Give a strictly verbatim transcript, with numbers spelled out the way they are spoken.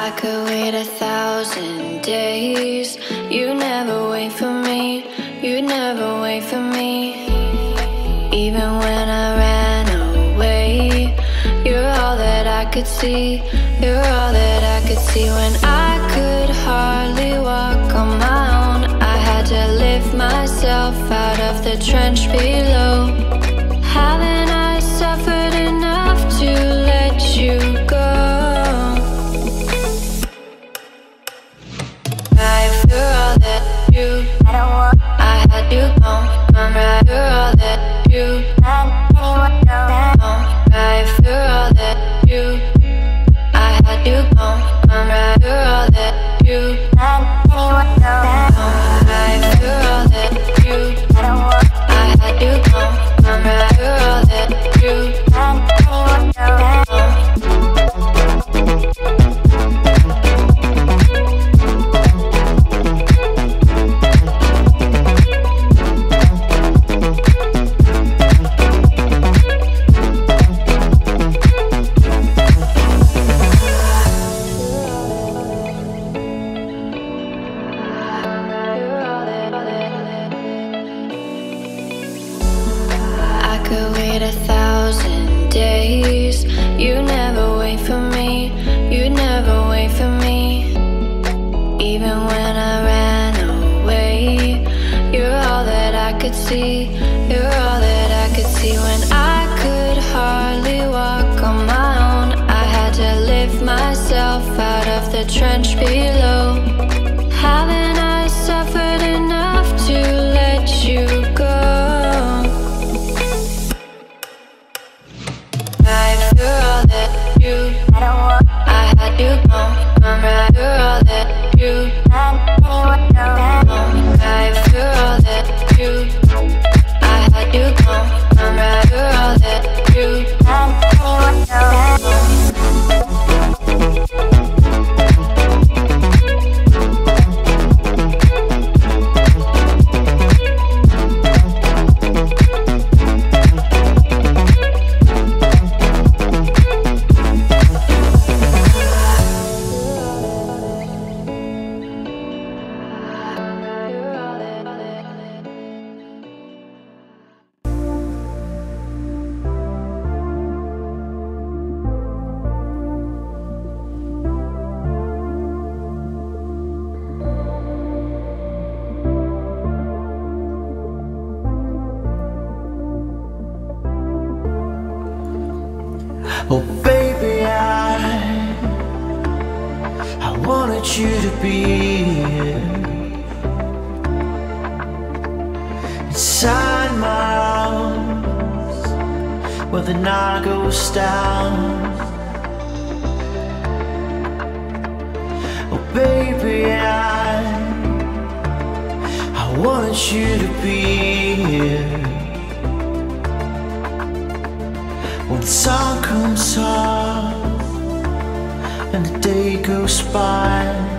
I could wait a thousand days. You never wait for me. You never wait for me. Even when I ran away, you're all that I could see. You're all that I could see. When I could hardly walk on my own, I had to lift myself out of the trench below. Haven't I suffered enough to let you go? Right, you're all that you. I don't want. I had you gone. I'm right. You're all that you. I didn't know. Right, you're all that you. I had you gone. I'm right. You're all that you. I didn't know. Right, you're all that you. I don't want. I had you gone. I'm right. You're all that you. I didn't know. Sun comes up and the day goes by.